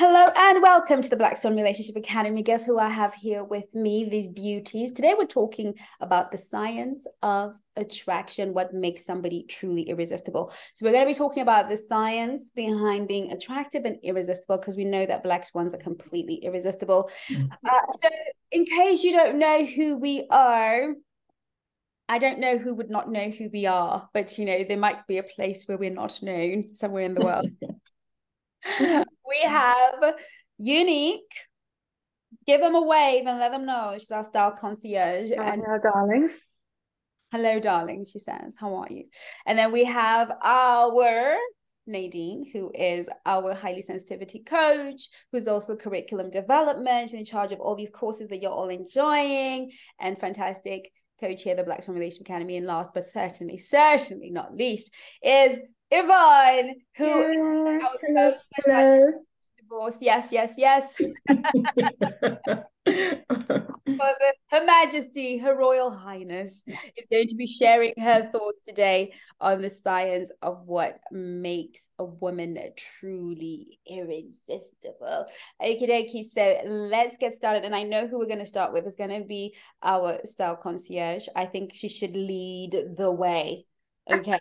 Hello and welcome to the Black Swan Relationship Academy. Guess who I have here with me, these beauties. Today we're talking about the science of attraction, what makes somebody truly irresistible. So we're going to be talking about the science behind being attractive and irresistible, because we know that black swans are completely irresistible. So in case you don't know who we are, I don't know who would not know who we are, but you know, there might be a place where we're not known somewhere in the world. We have Unique. Give them a wave and let them know. She's our style concierge. Hello, darlings. Hello, darling, she says. How are you? And then we have our Nadine, who is our highly sensitivity coach, who's also curriculum development. She's in charge of all these courses that you're all enjoying, and fantastic coach here at the Black Swan Relationship Academy. And last but certainly not least is Yvonne, who is our coach specialized in divorce. Yes. Her Majesty, Her Royal Highness, is going to be sharing her thoughts today on the science of what makes a woman truly irresistible. Okie dokie, so let's get started. And I know who we're going to start with is going to be our style concierge. I think she should lead the way. Okay.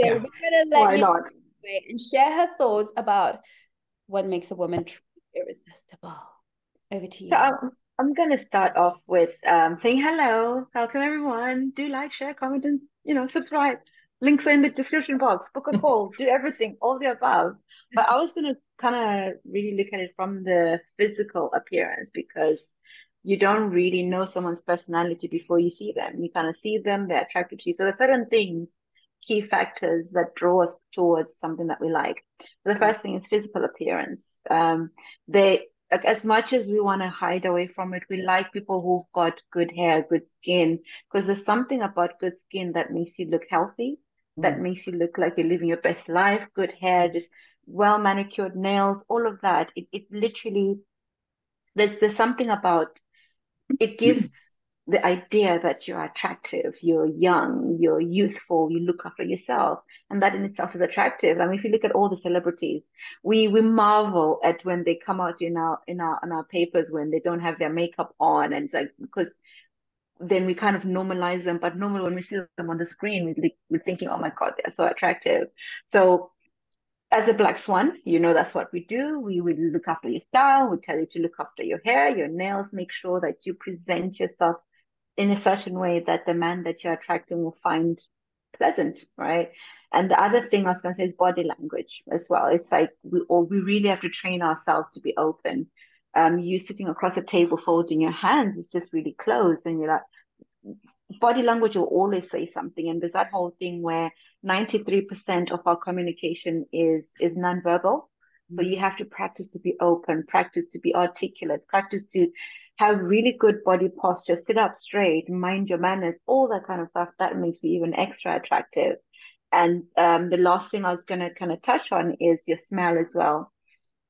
So yeah, we're going to let you and share her thoughts about what makes a woman truly irresistible. Over to you. So I'm going to start off with saying hello, welcome everyone. Do like, share, comment, and subscribe. Links are in the description box. Book a call. Do everything, all the above. But I was going to kind of really look at it from the physical appearance, because you don't really know someone's personality before you see them. You kind of see them, they're attracted to you. So there's certain things, key factors that draw us towards something that we like. The first thing is physical appearance. As much as we want to hide away from it, we like people who've got good hair, good skin, because there's something about good skin that makes you look healthy, that makes you look like you're living your best life. Good hair, just well manicured nails, all of that. It literally, there's something about it gives the idea that you're attractive, you're young, you're youthful, you look after yourself, and that in itself is attractive. I mean, if you look at all the celebrities, we marvel at when they come out in our papers when they don't have their makeup on, and it's like, because then we kind of normalize them. But normally when we see them on the screen, we're thinking, oh my God, they're so attractive. So as a black swan, that's what we do. We will look after your style. We tell you to look after your hair, your nails, make sure that you present yourself in a certain way that the man that you're attracting will find pleasant, right? And the other thing I was going to say is body language as well. It's like we really have to train ourselves to be open. You sitting across a table folding your hands is just really closed, and you're like, body language will always say something. And there's that whole thing where 93% of our communication is nonverbal. So you have to practice to be open, practice to be articulate, practice to have really good body posture, sit up straight, mind your manners, all that kind of stuff. That makes you even extra attractive. And the last thing I was going to kind of touch on is your smell as well.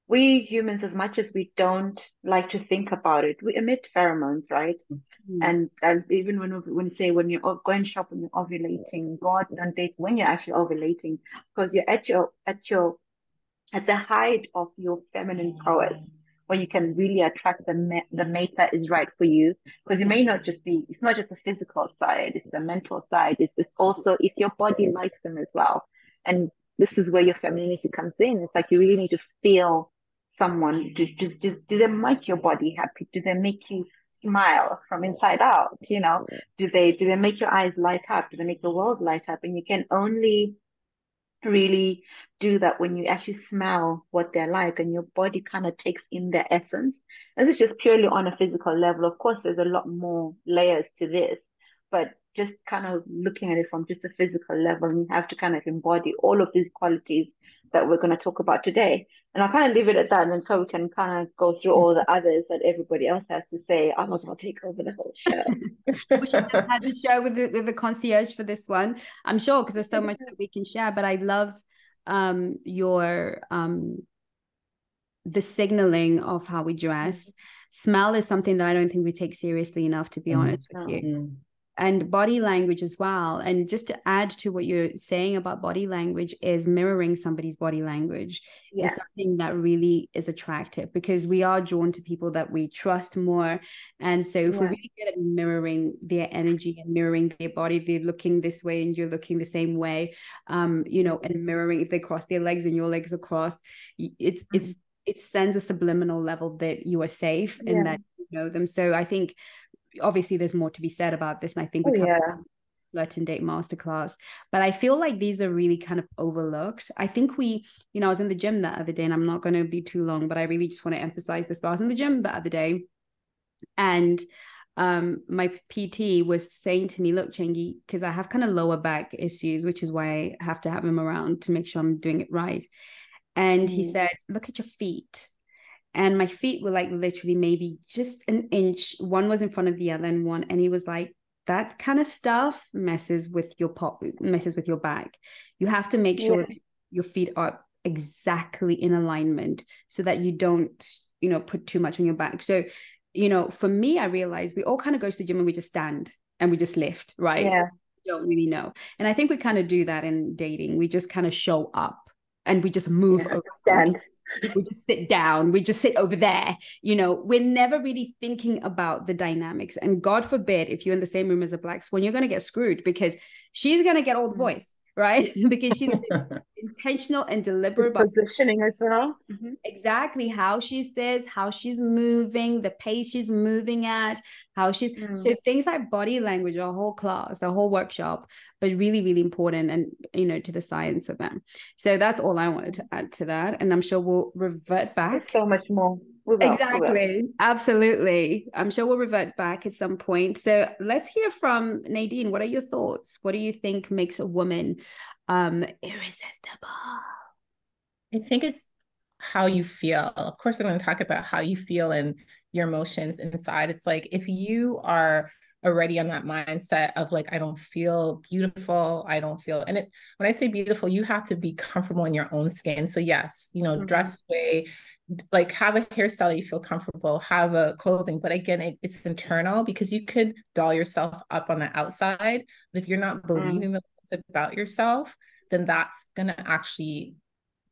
We humans, as much as we don't like to think about it, we emit pheromones, right? Mm-hmm. And even when you're going shopping, you're ovulating, go out on dates when you're actually ovulating, because you're at the height of your feminine prowess, when you can really attract the mate that is right for you. Because it's not just the physical side, it's the mental side. It's also if your body likes them as well. And this is where your femininity comes in. It's like you really need to feel someone. Do they make your body happy? Do they make you smile from inside out? Do they make your eyes light up? Do they make the world light up? And you can only really do that when you actually smell what they're like, and your body kind of takes in their essence. This is just purely on a physical level. Of course, there's a lot more layers to this, but just kind of looking at it from just a physical level, and you have to kind of embody all of these qualities that we're going to talk about today. And I'll kind of leave it at that, and so we can kind of go through all the others that everybody else has to say. I might as well take over the whole show. We should have had the show with the concierge for this one, I'm sure, because there's so much that we can share. But I love your the signaling of how we dress. Smell is something that I don't think we take seriously enough, to be honest with you. and body language as well. And just to add to what you're saying about body language is mirroring somebody's body language is something that really is attractive, because we are drawn to people that we trust more. And so if we're really good at mirroring their energy and mirroring their body, if they're looking this way and you're looking the same way, you know, and mirroring, if they cross their legs and your legs are crossed, it sends a subliminal level that you are safe and that you know them. So I think obviously there's more to be said about this, and I think we can Flirt and Date Masterclass, but I feel like these are really kind of overlooked. I think we, you know, I was in the gym the other day, and I'm not going to be too long, but I really just want to emphasize this, but I was in the gym the other day, and my PT was saying to me, look, Chengi, because I have kind of lower back issues, which is why I have to have him around to make sure I'm doing it right. And he said, look at your feet. And my feet were like literally maybe just an inch. One was in front of the other and one. And he was like, that kind of stuff messes with your back. You have to make sure that your feet are exactly in alignment so that you don't, you know, put too much on your back. So, you know, for me, I realized we all kind of go to the gym and we just stand and we just lift, right? Yeah. We don't really know. And I think we kind of do that in dating. We just kind of show up. And we just move around. We just sit down. We just sit over there. You know, we're never really thinking about the dynamics. And God forbid, if you're in the same room as a black swan, you're going to get screwed, because she's going to get all the boys, right? Because she's intentional and deliberate about positioning as well. Mm-hmm. Exactly how she says, how she's moving, the pace she's moving at, how she's so things like body language, a whole class, a whole workshop, but really, really important, and you know, to the science of them. So that's all I wanted to add to that, and I'm sure we'll revert back. There's so much more. Exactly. Absolutely. I'm sure we'll revert back at some point. So let's hear from Nadine. What are your thoughts? What do you think makes a woman irresistible? I think it's how you feel. Of course, I'm going to talk about how you feel and your emotions inside. It's like, if you are already on that mindset of like, I don't feel beautiful, I don't feel, and it, when I say beautiful, you have to be comfortable in your own skin. So yes, you know, dress way, like have a hairstyle you feel comfortable, have a clothing, but again, it's internal, because you could doll yourself up on the outside, but if you're not believing the things about yourself, then that's going to actually,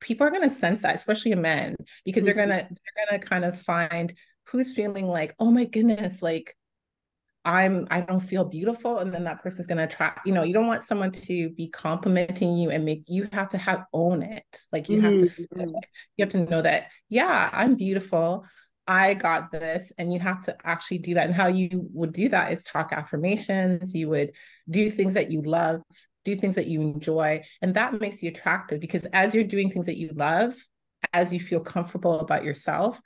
people are going to sense that, especially in men, because they're going to kind of find who's feeling like, oh my goodness, like I don't feel beautiful. And then that person's going to try, you know, you don't want someone to be complimenting you and you have to own it. Like you have to feel it. You have to know that, yeah, I'm beautiful. I got this. And you have to actually do that. And how you would do that is talk affirmations. You would do things that you love, do things that you enjoy. And that makes you attractive, because as you're doing things that you love, as you feel comfortable about yourself,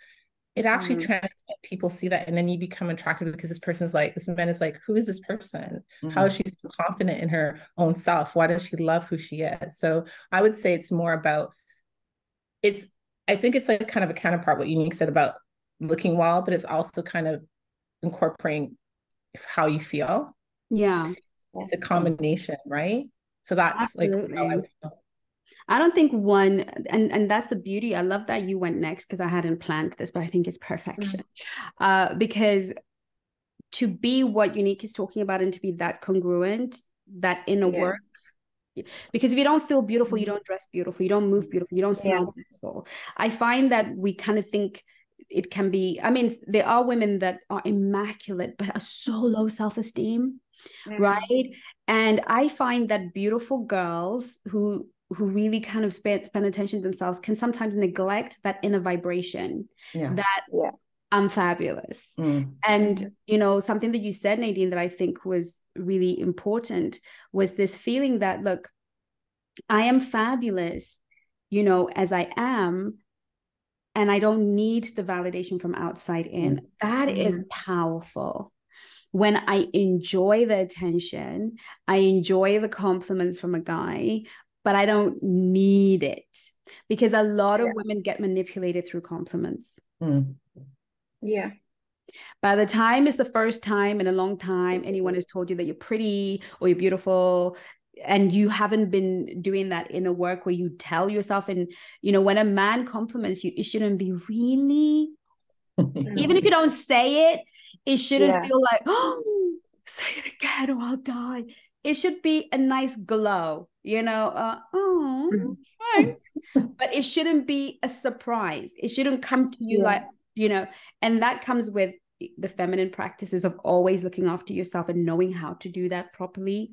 it actually transmits, people see that, and then you become attracted, because this person's like, this man is like, who is this person? How is she so confident in her own self? Why does she love who she is? So I would say it's more about, I think it's like kind of a counterpart, what Unique said about looking well, but it's also kind of incorporating how you feel. Yeah. It's a combination, right? So that's Absolutely. Like how I would feel. I don't think one, and that's the beauty. I love that you went next, because I hadn't planned this, but I think it's perfection. Because to be what Unique is talking about, and to be that congruent, that inner work, because if you don't feel beautiful, you don't dress beautiful, you don't move beautiful, you don't smell beautiful. I find that we kind of think it can be, I mean, there are women that are immaculate, but are so low self-esteem, right? And I find that beautiful girls who really kind of spend attention to themselves can sometimes neglect that inner vibration that I'm fabulous. And, you know, something that you said, Nadine, that I think was really important was this feeling that, look, I am fabulous, you know, as I am, and I don't need the validation from outside in. That is powerful. When I enjoy the attention, I enjoy the compliments from a guy, but I don't need it, because a lot of women get manipulated through compliments. Yeah. By the time it's the first time in a long time anyone has told you that you're pretty or you're beautiful, and you haven't been doing that inner work where you tell yourself, and you know, when a man compliments you, it shouldn't be really, even if you don't say it, it shouldn't feel like, oh, say it again or I'll die. It should be a nice glow, you know, oh, thanks. But it shouldn't be a surprise. It shouldn't come to you like, you know, and that comes with the feminine practices of always looking after yourself and knowing how to do that properly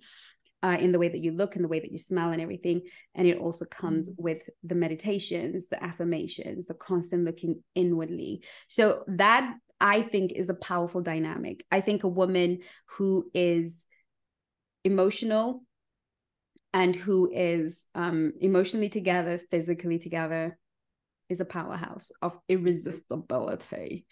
in the way that you look and the way that you smell and everything. And it also comes with the meditations, the affirmations, the constant looking inwardly. So that, I think, is a powerful dynamic. I think a woman who is emotional and who is emotionally together, physically together, is a powerhouse of irresistibility.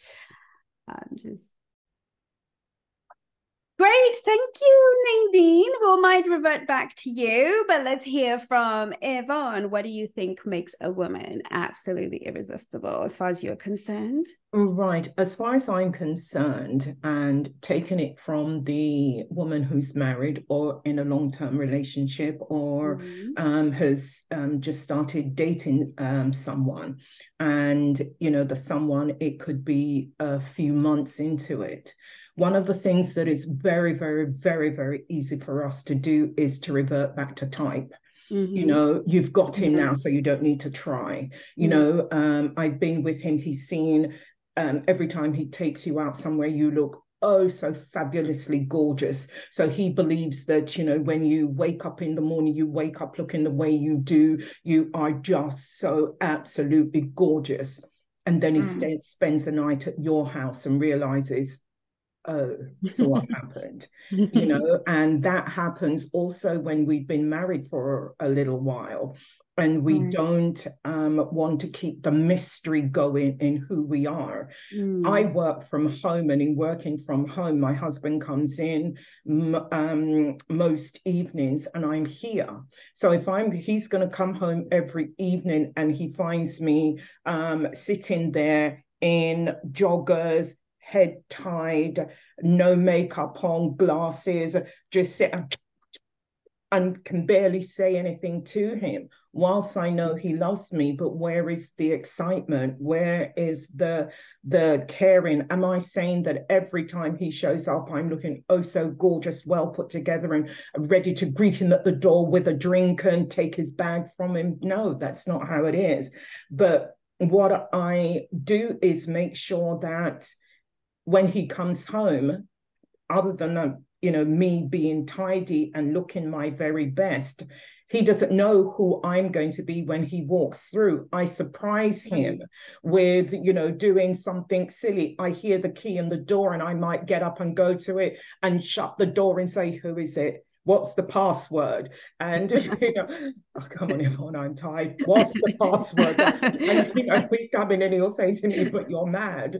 Great. Thank you, Nadine. We might revert back to you, but let's hear from Yvonne. What do you think makes a woman absolutely irresistible as far as you're concerned? Right. As far as I'm concerned, and taking it from the woman who's married or in a long-term relationship or has just started dating someone, and, you know, the someone, it could be a few months into it. One of the things that is very, very, very, very easy for us to do is to revert back to type. You know, you've got him now, so you don't need to try. You know, I've been with him. He's seen every time he takes you out somewhere, you look oh so fabulously gorgeous. So he believes that, you know, when you wake up in the morning, you wake up looking the way you do. You are just so absolutely gorgeous. And then he spends the night at your house and realizes, oh, so what happened, you know? And that happens also when we've been married for a little while and we don't want to keep the mystery going in who we are. I work from home, and in working from home, my husband comes in most evenings and I'm here. So if he's going to come home every evening and he finds me sitting there in joggers, head tied, no makeup on, glasses, just sit and can barely say anything to him, whilst I know he loves me. But where is the excitement? Where is the caring? Am I saying that every time he shows up, I'm looking oh so gorgeous, well put together, and ready to greet him at the door with a drink and take his bag from him? No, that's not how it is. But what I do is make sure that when he comes home, other than, you know, me being tidy and looking my very best, he doesn't know who I'm going to be when he walks through. I surprise him with, you know, doing something silly. I hear the key in the door and I might get up and go to it and shut the door and say, who is it? What's the password? And, you know, oh, come on, Yvonne, I'm tired. What's the password? And, you know, we come in and he'll say to me, but you're mad.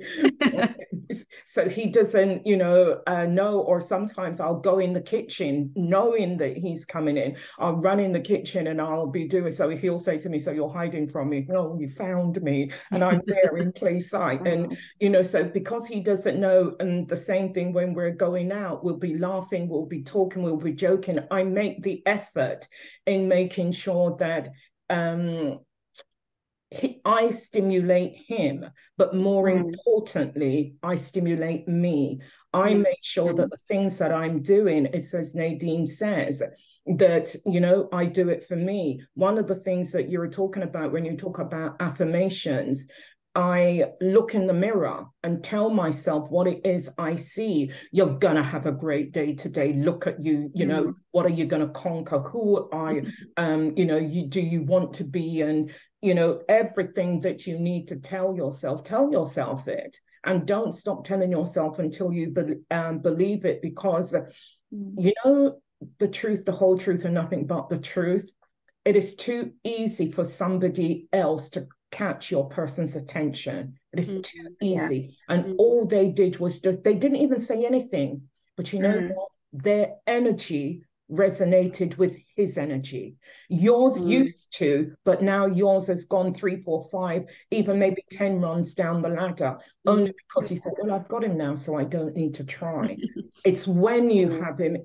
So he doesn't, you know, know. Or sometimes I'll go in the kitchen knowing that he's coming in. I'll run in the kitchen and I'll be doing so. He'll say to me, so you're hiding from me. No, you found me. And I'm there in plain sight. And, you know, so because he doesn't know. And the same thing when we're going out, we'll be laughing, we'll be talking, we'll be joking. I make the effort in making sure that I stimulate him, but more importantly, I stimulate me. I make sure that the things that I'm doing, it's as Nadine says, that, you know, I do it for me. One of the things that you were talking about when you talk about affirmations, I look in the mirror and tell myself what it is I see. You're going to have a great day today. Look at you, you know, what are you going to conquer? Who are you? You know, do you want to be? And, you know, everything that you need to tell yourself it. And don't stop telling yourself until you believe it, because, you know, the truth, the whole truth and nothing but the truth. It is too easy for somebody else to catch your person's attention. It is too easy. And all they did was just, they didn't even say anything, but you know what? Their energy resonated with his energy. Yours used to, but now yours has gone 3, 4, 5, even maybe 10 runs down the ladder, only because you thought, well, I've got him now, so I don't need to try. It's when you have him,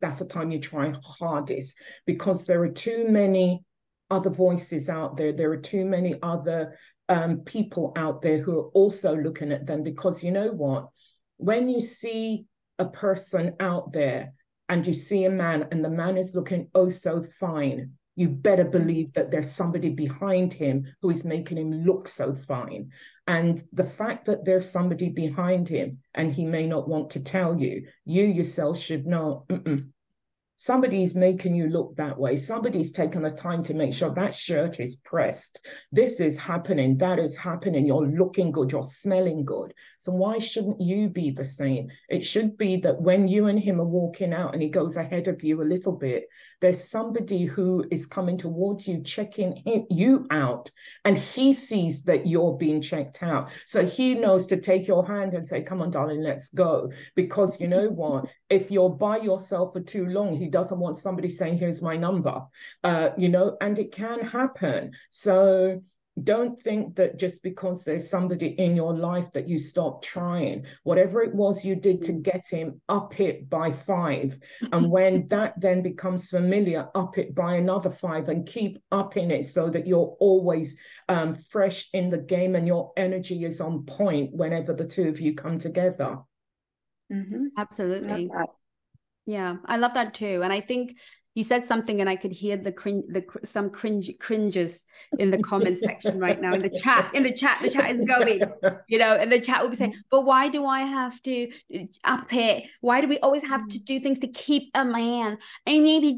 that's the time you try hardest, because there are too many other voices out there. There are too many other people out there who are also looking at them, because you know what? When you see a person out there and you see a man and the man is looking oh so fine, you better believe that there's somebody behind him who is making him look so fine. And the fact that there's somebody behind him and he may not want to tell you, you yourself should know, somebody's making you look that way. Somebody's taken the time to make sure that shirt is pressed. This is happening. That is happening. You're looking good. You're smelling good. So why shouldn't you be the same? It should be that when you and him are walking out and he goes ahead of you a little bit, there's somebody who is coming towards you, checking you out, and he sees that you're being checked out. So he knows to take your hand and say, come on, darling, let's go. Because you know what? If you're by yourself for too long, he doesn't want somebody saying, here's my number, you know, and it can happen. So don't think that just because there's somebody in your life that you stop trying. Whatever it was you did to get him, up it by 5. And when that then becomes familiar, up it by another 5 and keep upping it so that you're always fresh in the game and your energy is on point whenever the two of you come together. Mm-hmm. Absolutely. Yeah, I love that too. And I think you said something and I could hear some cringes in the comment section right now, in the chat, the chat is going, you know, and the chat will be saying, but why do I have to up it? Why do we always have to do things to keep a man? Yeah.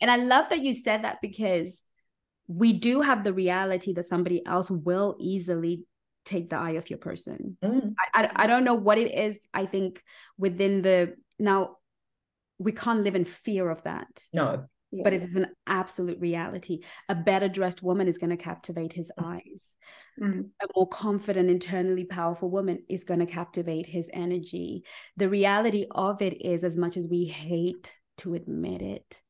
And I love that you said that, because we do have the reality that somebody else will easily take the eye of your person. I don't know what it is. I think within the, now, we can't live in fear of that. No. But it is an absolute reality. A better dressed woman is going to captivate his eyes. Mm-hmm. A more confident, internally powerful woman is going to captivate his energy. The reality of it is, as much as we hate to admit it,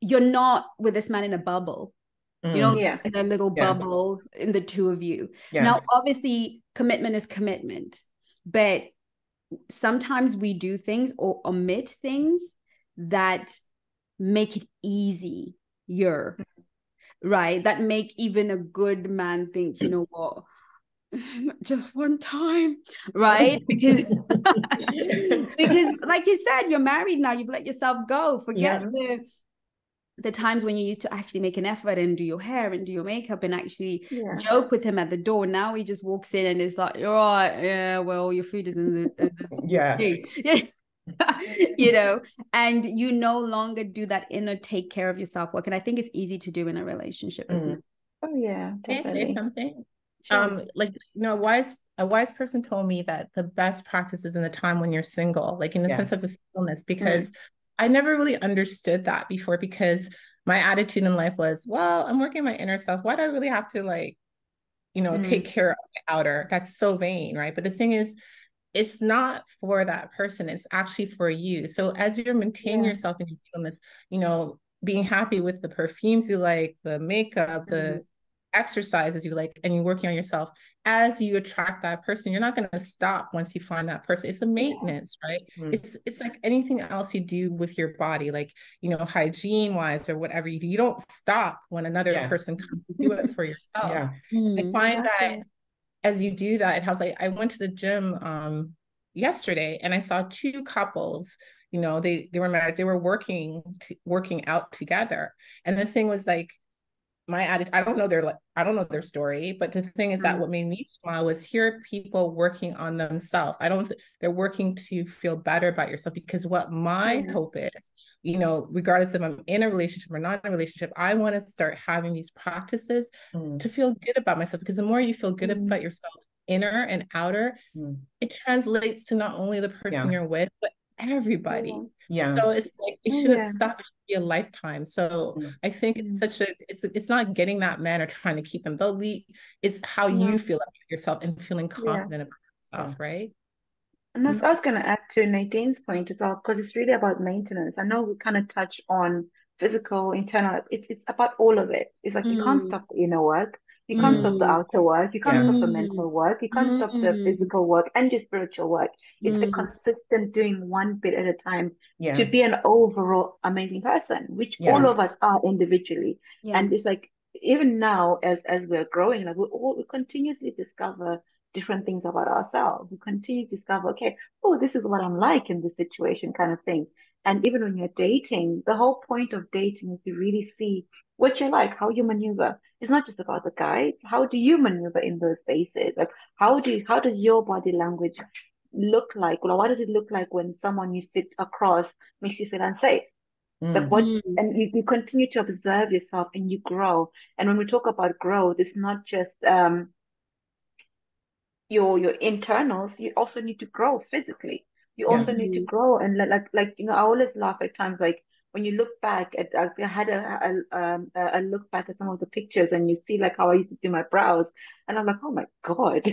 you're not with this man in a bubble. You know, in a little bubble in the two of you. Now, obviously, commitment is commitment, but sometimes we do things or omit things that make it easier, right? That make even a good man think, you know what, just one time, right? Because because like you said, you're married now, you've let yourself go. Forget the times when you used to actually make an effort and do your hair and do your makeup and actually joke with him at the door. Now he just walks in and it's like, all right, yeah, well, your food is in the you know, and you no longer do that inner take care of yourself work. And I think it's easy to do in a relationship, isn't it? Oh yeah. Definitely. Can I say something? Sure. Like, you know, a wise person told me that the best practice is in the time when you're single, like in the sense of the singleness, because I never really understood that before, because my attitude in life was, well, I'm working my inner self. Why do I really have to, like, you know, take care of the outer? That's so vain, right? But the thing is, it's not for that person. It's actually for you. So as you're maintaining yourself in your singleness, you know, being happy with the perfumes you like, the makeup, the exercises you like, and you're working on yourself, as you attract that person, you're not going to stop once you find that person. It's a maintenance, right? It's like anything else you do with your body, like, you know, hygiene wise or whatever you do, you don't stop when another person comes to do it for yourself. I find that as you do that, it helps. I went to the gym yesterday and I saw 2 couples, you know, they were married, they were working out together. And the thing was, like, my attitude, I don't know their story, but the thing is that what made me smile was hear people working on themselves. They're working to feel better about yourself, because what my hope is, you know, regardless if I'm in a relationship or not in a relationship, I want to start having these practices to feel good about myself, because the more you feel good about yourself, inner and outer, it translates to not only the person you're with, but everybody. So it's like it shouldn't stop. It should be a lifetime. So I think it's such a it's not getting that man or trying to keep them. They'll lead. It's how you feel about yourself and feeling confident about yourself, right? And that's I was going to add to Nadine's point as well, because it's really about maintenance. I know we kind of touch on physical, internal. It's about all of it. It's like you can't stop the inner work. You can't stop the outer work. You can't stop the mental work. You can't stop the physical work and your spiritual work. It's a consistent doing one bit at a time to be an overall amazing person, which all of us are individually. And it's like, even now, as we're growing, like we continuously discover different things about ourselves. We continue to discover, okay, oh, this is what I'm like in this situation kind of thing. And even when you're dating, the whole point of dating is to really see what you're like, how you maneuver. It's not just about the guy. It's how do you maneuver in those spaces? Like, how does your body language look like? Well, what does it look like when someone you sit across makes you feel unsafe? Like what, and you continue to observe yourself and you grow. And when we talk about growth, it's not just your internals. You also need to grow physically. You also need to grow. And like you know, I always laugh at times, like when you look back at, I had a look back at some of the pictures, and you see like how I used to do my brows, and I'm like, oh my god,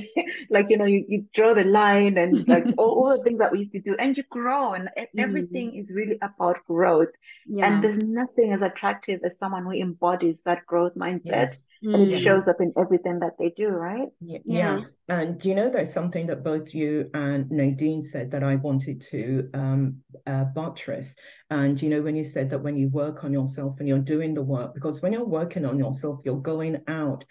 like, you know, you draw the line and like all the things that we used to do, and you grow, and everything is really about growth. And there's nothing as attractive as someone who embodies that growth mindset, and it shows up in everything that they do, right? And you know, there's something that both you and Nadine said that I wanted to buttress. And you know, when you said that when you work on yourself and you're doing the work, because when you're working on yourself, you're going out.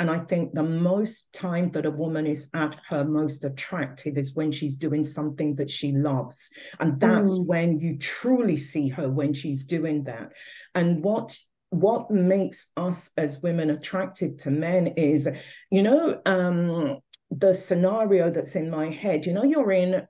And I think the most time that a woman is at her most attractive is when she's doing something that she loves. And that's when you truly see her, when she's doing that. And what makes us as women attractive to men is, you know, the scenario that's in my head. You know, you're in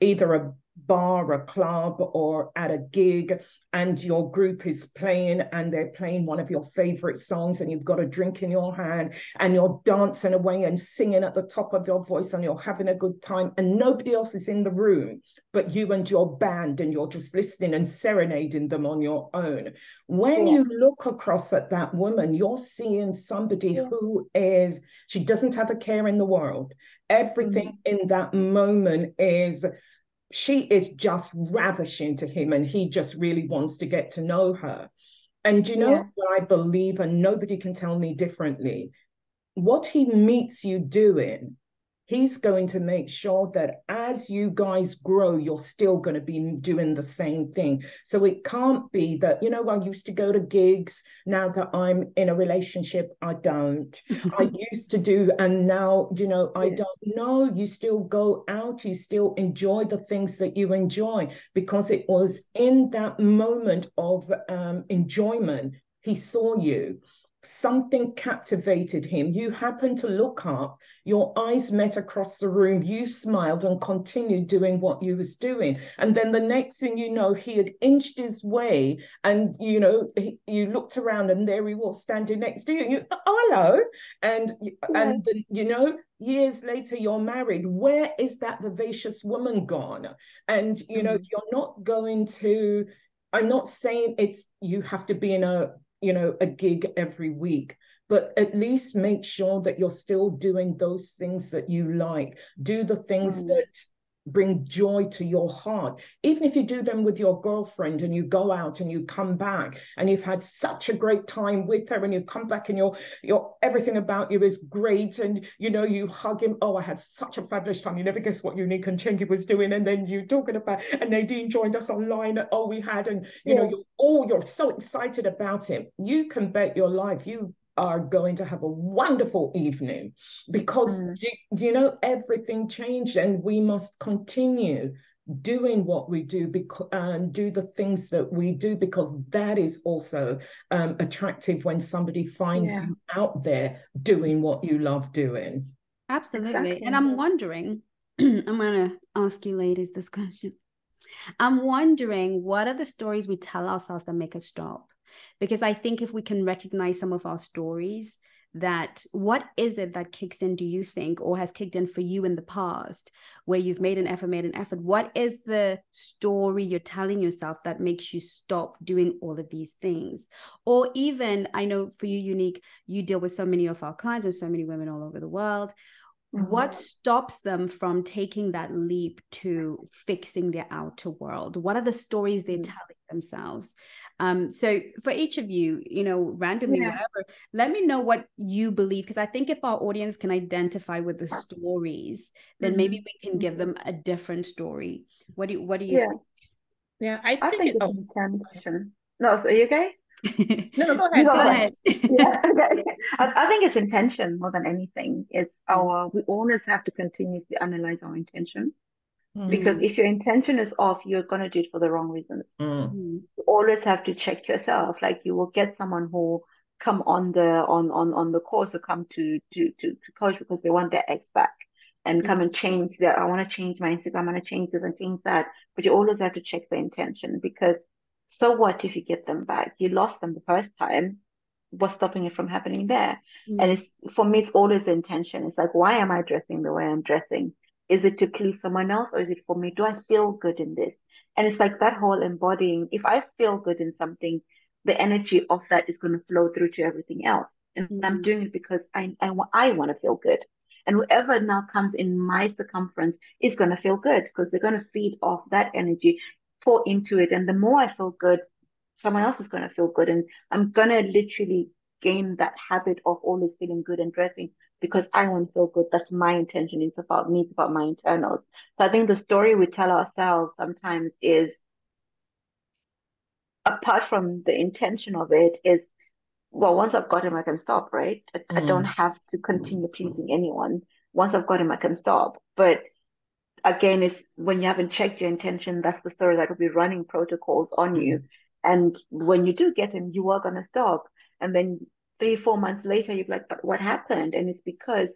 either a bar, a club, or at a gig, and your group is playing, and they're playing one of your favorite songs, and you've got a drink in your hand, and you're dancing away and singing at the top of your voice, and you're having a good time, and nobody else is in the room but you and your band, and you're just listening and serenading them on your own. When you look across at that woman, you're seeing somebody who is, she doesn't have a care in the world. Everything in that moment is, she is just ravishing to him, and he just really wants to get to know her. And you know what I believe, and nobody can tell me differently, what he meets you doing, he's going to make sure that as you guys grow, you're still going to be doing the same thing. So it can't be that, you know, I used to go to gigs. Now that I'm in a relationship, I don't. I used to do, and now, you know, I don't. No, you still go out. You still enjoy the things that you enjoy, because it was in that moment of enjoyment, he saw you. Something captivated him. You happened to look up, your eyes met across the room, you smiled and continued doing what you was doing. And then the next thing you know, he had inched his way, and you know, you looked around, and there he was standing next to you. Oh, hello. And and then, you know, years later, you're married. Where is that vivacious woman gone? And you know, you're not going to, I'm not saying it's, you have to be in a gig every week, but at least make sure that you're still doing those things that you like. Do the things that bring joy to your heart. Even if you do them with your girlfriend, and you go out and you come back, and you've had such a great time with her, and you come back and you're everything about you is great, and you know, you hug him. Oh, I had such a fabulous time. You never guess what Unique and Chengi was doing. And then you talking about, and Nadine joined us online. Oh, we had, and you know, you're so excited about him. You can bet your life you are going to have a wonderful evening, because you know, everything changed, and we must continue doing what we do, because and do the things that we do, because that is also attractive when somebody finds you out there doing what you love doing. Absolutely. Exactly. And I'm wondering, I'm going to ask you ladies this question. I'm wondering, what are the stories we tell ourselves that make us stop? Because I think if we can recognize some of our stories, that what is it that kicks in, do you think, or has kicked in for you in the past, where you've made an effort? What is the story you're telling yourself that makes you stop doing all of these things? Or even, I know for you, Unique, you deal with so many of our clients and so many women all over the world. What stops them from taking that leap to fixing their outer world? What are the stories they're telling themselves? So for each of you, you know, randomly, whatever, let me know what you believe, because I think if our audience can identify with the stories, then maybe we can give them a different story. What do you think? Yeah, I think it's a question. No, so are you okay? No, go ahead. Yeah, okay. I think it's intention more than anything. We always have to continuously analyze our intention. Because if your intention is off, you're going to do it for the wrong reasons. You always have to check yourself. Like, you will get someone who come on the course or come to coach because they want their ex back and come and change that. I want to change my Instagram. I want to change this and change that. But you always have to check the intention, because so what if you get them back? You lost them the first time. What's stopping it from happening there? And for me, it's always the intention. It's like, why am I dressing the way I'm dressing? Is it to please someone else, or is it for me? Do I feel good in this? And it's like that whole embodying. If I feel good in something, the energy of that is going to flow through to everything else. And I'm doing it because I want to feel good. And whoever now comes in my circumference is going to feel good, because they're going to feed off that energy, pour into it. And the more I feel good, someone else is going to feel good. And I'm going to literally gain that habit of always feeling good and dressing because I want to feel good. That's my intention. It's about me. It's about my internals. So I think the story we tell ourselves sometimes is, apart from the intention of it, is, well, once I've got him, I can stop, right? I don't have to continue pleasing anyone. Once I've got him, I can stop. But again, if when you haven't checked your intention, that's the story that will be running protocols on you. And when you do get him, you are going to stop. And then 3-4 months later, you're like, but what happened? And it's because,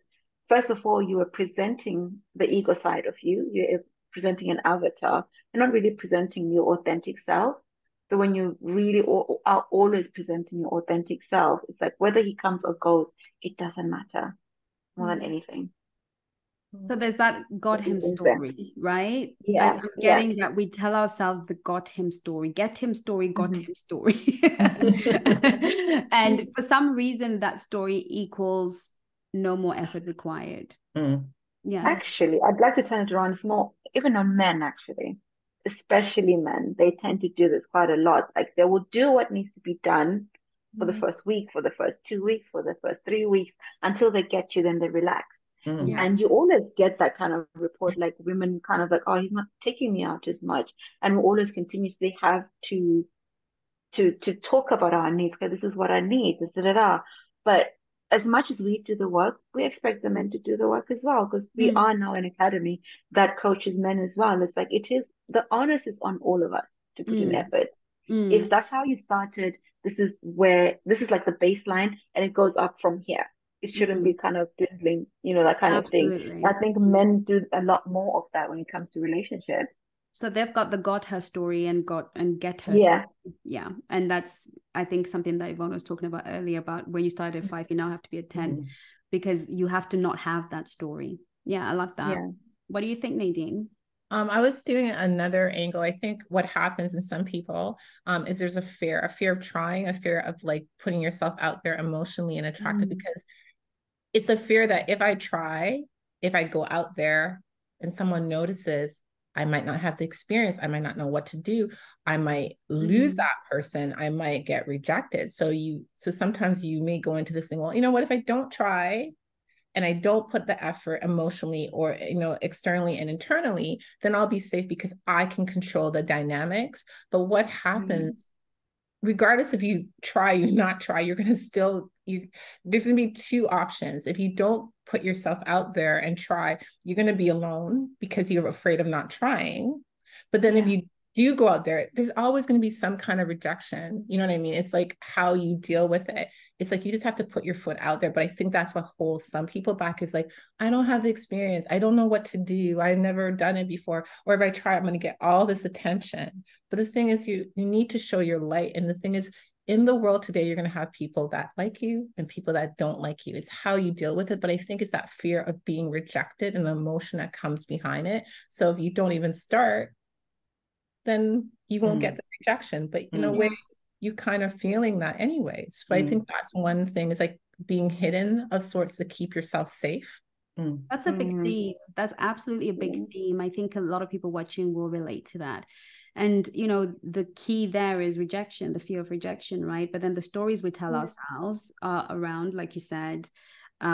first of all, you were presenting the ego side of you. You're presenting an avatar. You're not really presenting your authentic self. So when you really are always presenting your authentic self, it's like whether he comes or goes, it doesn't matter more than anything. So there's that got him story, right? Yeah. I'm getting that we tell ourselves the got him story, get him story, got him story. And for some reason, that story equals no more effort required. Yeah. Actually, I'd like to turn it around. It's more, even on men, actually, especially men, they tend to do this quite a lot. Like, they will do what needs to be done for the first week, for the first 2 weeks, for the first 3 weeks, until they get you, then they relax. And you always get that kind of report, like women kind of like, oh, he's not taking me out as much. And we always continuously have to talk about our needs, because this is what I need, but as much as we do the work, we expect the men to do the work as well, because we are now an academy that coaches men as well. It's like, it is, the onus is on all of us to put in effort. If that's how you started, this is like the baseline, and it goes up from here. It shouldn't be kind of dwindling, that kind of thing. I think men do a lot more of that when it comes to relationships. So they've got the got her story and get her story. Yeah. And that's, I think, something that Yvonne was talking about earlier, about when you started at 5, you now have to be at 10 because you have to not have that story. Yeah, I love that. Yeah. What do you think, Nadine? I was doing another angle. I think what happens in some people is there's a fear of trying, a fear of like putting yourself out there emotionally and attractive, because it's a fear that if I try, if I go out there and someone notices, I might not have the experience. I might not know what to do. I might lose that person. I might get rejected. So sometimes you may go into this thing, well, what if I don't try and I don't put the effort emotionally or, externally and internally, then I'll be safe because I can control the dynamics. But what happens regardless if you try, you not try, you're going to still, there's going to be two options. If you don't put yourself out there and try, you're going to be alone because you're afraid of not trying. But then if you do go out there, there's always going to be some kind of rejection. You know what I mean? It's like how you deal with it. It's like, you just have to put your foot out there. But I think that's what holds some people back is like, I don't have the experience. I don't know what to do. I've never done it before. Or if I try, I'm going to get all this attention. But the thing is you need to show your light. And the thing is, in the world today, you're going to have people that like you and people that don't like you. It's how you deal with it. But I think it's that fear of being rejected and the emotion that comes behind it. So if you don't even start, then you won't get the rejection. But in a way, you kind of feeling that anyways. But I think that's one thing is like being hidden of sorts to keep yourself safe. That's a big theme. That's absolutely a big theme. I think a lot of people watching will relate to that. And, the key there is rejection, the fear of rejection, right? But then the stories we tell ourselves are around, like you said,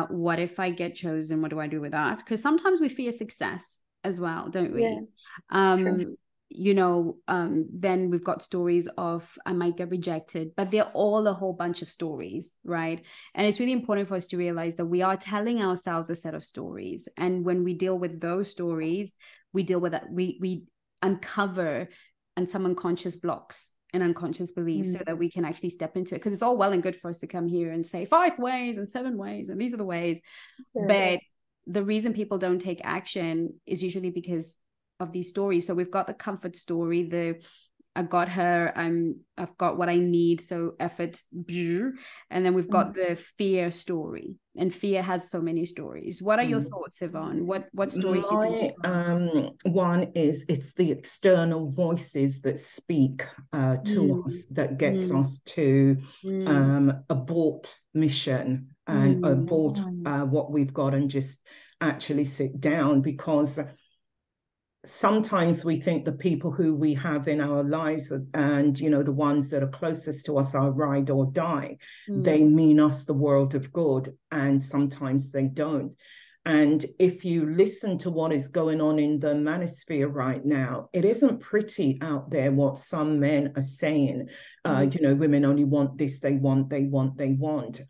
what if I get chosen? What do I do with that? Because sometimes we fear success as well, don't we? then we've got stories of I might get rejected, but they're all a whole bunch of stories, right? And it's really important for us to realize that we are telling ourselves a set of stories. And when we deal with those stories, we deal with that, we uncover and some unconscious blocks and unconscious beliefs so that we can actually step into it. Because it's all well and good for us to come here and say 5 ways and 7 ways and these are the ways. Sure. But the reason people don't take action is usually because of these stories. So we've got the comfort story, the I got her, I've got what I need, so effort. And then we've got the fear story, and fear has so many stories. What are your thoughts, Yvonne? What stories do you think? One is it's the external voices that speak to us, that gets us to abort mission and abort what we've got and just actually sit down, because sometimes we think the people who we have in our lives and, you know, the ones that are closest to us are ride or die. They mean us the world of good, and sometimes they don't. And if you listen to what is going on in the manosphere right now, it isn't pretty out there what some men are saying. You know, women only want this, they want.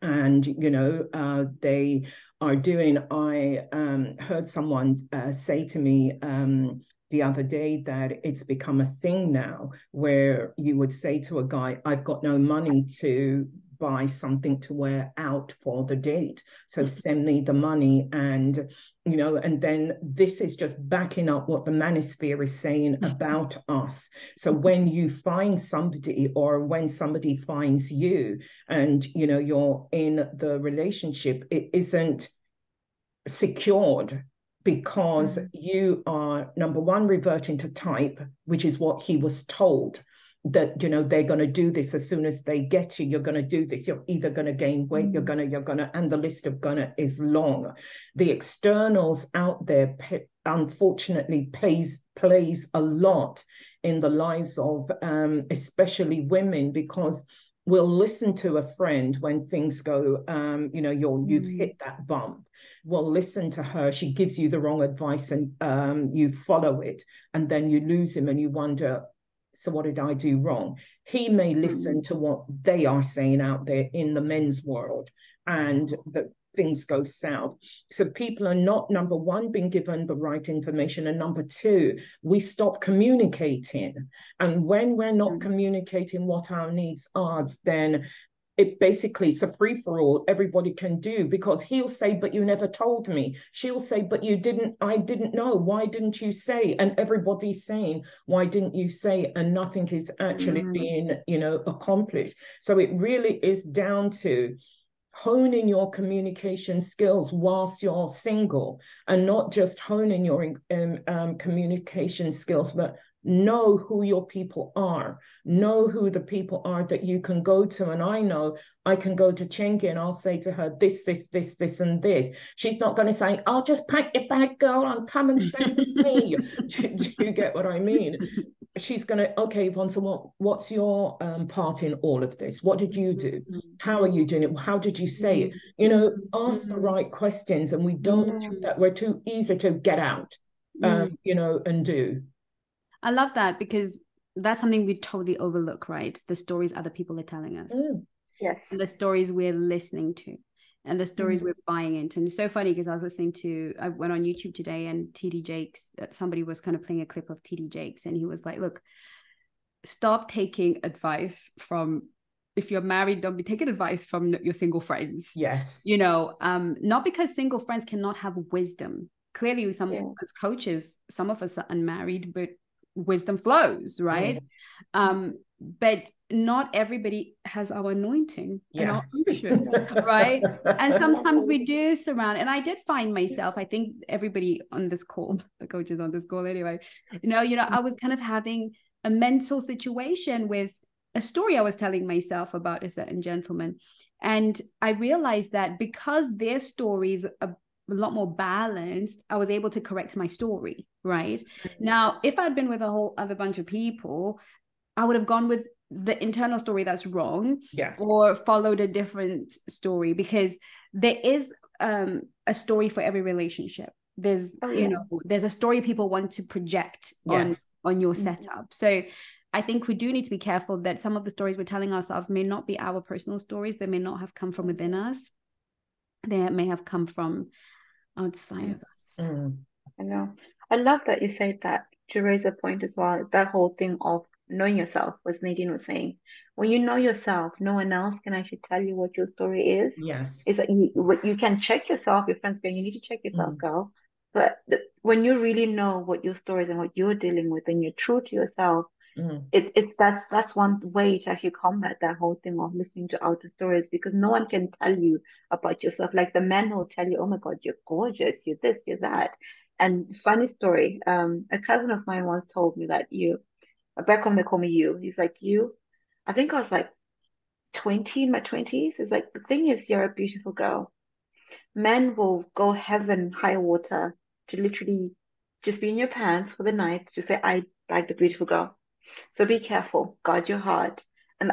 And, you know, they are doing, I heard someone say to me the other day that it's become a thing now where you would say to a guy, I've got no money to buy something to wear out for the date, so send me the money. And you know, and then this is just backing up what the manosphere is saying about us. So when you find somebody, or when somebody finds you, and you know you're in the relationship, it isn't secured, because you are, number one, reverting to type, which is what he was told, that, you know, they're going to do this as soon as they get you. You're going to do this. You're either going to gain weight. You're going to, and the list of gonna is long. The externals out there, unfortunately, plays a lot in the lives of, especially women, because we'll listen to a friend when things go, you know, you've hit that bump. Well, listen to her. She gives you the wrong advice, and you follow it, and then you lose him, and you wonder, so what did I do wrong? He may listen to what they are saying out there in the men's world, and that things go south. So people are not, number one, being given the right information. And number two, we stop communicating. And when we're not communicating what our needs are, then it basically, it's a free-for-all. Everybody can do, because he'll say, but you never told me. She'll say, but you didn't, I didn't know. Why didn't you say? And everybody's saying, why didn't you say? And nothing is actually being, you know, accomplished. So it really is down to honing your communication skills whilst you're single, and not just honing your communication skills, but know who your people are, know who the people are that you can go to. And I know I can go to Chengi and I'll say to her, this, and this. She's not going to say, I'll just pack your bag, girl, and come and stay with me. do you get what I mean? She's going to, okay, Yvonne, so what's your part in all of this? What did you do? How are you doing it? How did you say it? You know, ask the right questions. And we don't do that. We're too easy to get out, you know, and do. I love that, because that's something we totally overlook, right? The stories other people are telling us. Yes. And the stories we're listening to, and the stories we're buying into. And it's so funny, because I was listening to, I went on YouTube today, and TD Jakes, somebody was kind of playing a clip of TD Jakes, and he was like, look, stop taking advice from, if you're married, don't be taking advice from your single friends. Yes. You know, not because single friends cannot have wisdom. Clearly, some of us coaches, some of us are unmarried, but wisdom flows, right? But not everybody has our anointing and our unction, right? And sometimes we do surround, and I did find myself, I think everybody on this call, the coaches on this call anyway, you know, I was kind of having a mental situation with a story I was telling myself about a certain gentleman. And I realized that because their stories are a lot more balanced, I was able to correct my story, right? Now, if I'd been with a whole other bunch of people, I would have gone with the internal story that's wrong, or followed a different story, because there is a story for every relationship. There's, you know, there's a story people want to project on your setup. So I think we do need to be careful that some of the stories we're telling ourselves may not be our personal stories. They may not have come from within us. They may have come from outside of us. I know. I love that you said that, to raise a point as well, that whole thing of knowing yourself, as Nadine was saying. When you know yourself, no one else can actually tell you what your story is. Yes. It's like you can check yourself. Your friends go, you need to check yourself, girl. But when you really know what your story is and what you're dealing with, and you're true to yourself, it's that's one way to actually combat that whole thing of listening to outer stories, because no one can tell you about yourself. Like the men who tell you, oh my God, you're gorgeous, you're this, you're that. And funny story, a cousin of mine once told me that back home they call me you. He's like, you, I think I was like 20 in my 20s. It's like, the thing is, you're a beautiful girl. Men will go heaven high water to literally just be in your pants for the night to say, I like the beautiful girl. So be careful, guard your heart. And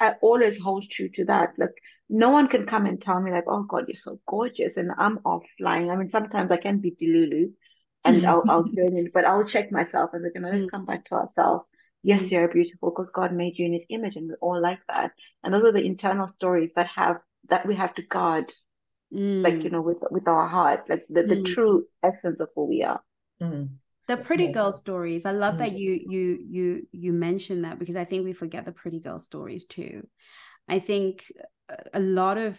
I always hold true to that. Like, no one can come and tell me like, oh God, you're so gorgeous, and I'm offline. I mean, sometimes I can be delulu and I'll join in, but I'll check myself and like, let's come back to ourselves. Yes, you're beautiful because God made you in his image, and we all like that. And those are the internal stories that we have to guard, like, you know, with our heart, like the true essence of who we are. The pretty girl stories. I love that you mentioned that, because I think we forget the pretty girl stories too. I think a lot of